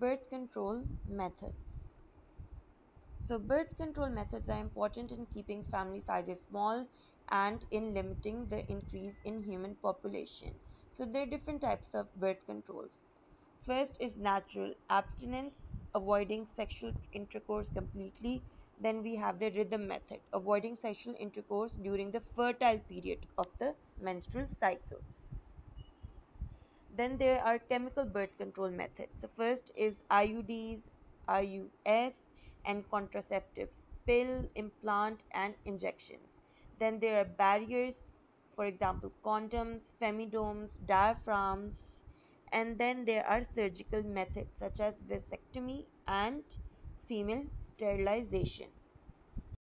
birth control methods. So birth control methods are important in keeping family sizes small and in limiting the increase in human population. So there are different types of birth controls. First is natural abstinence, avoiding sexual intercourse completely. Then we have the rhythm method, avoiding sexual intercourse during the fertile period of the menstrual cycle. Then there are chemical birth control methods. So first is IUDs, IUS, and contraceptives, pill, implant, and injections. Then there are barriers, for example, condoms, femitomes, diaphragms. And then there are surgical methods such as vasectomy and female sterilization.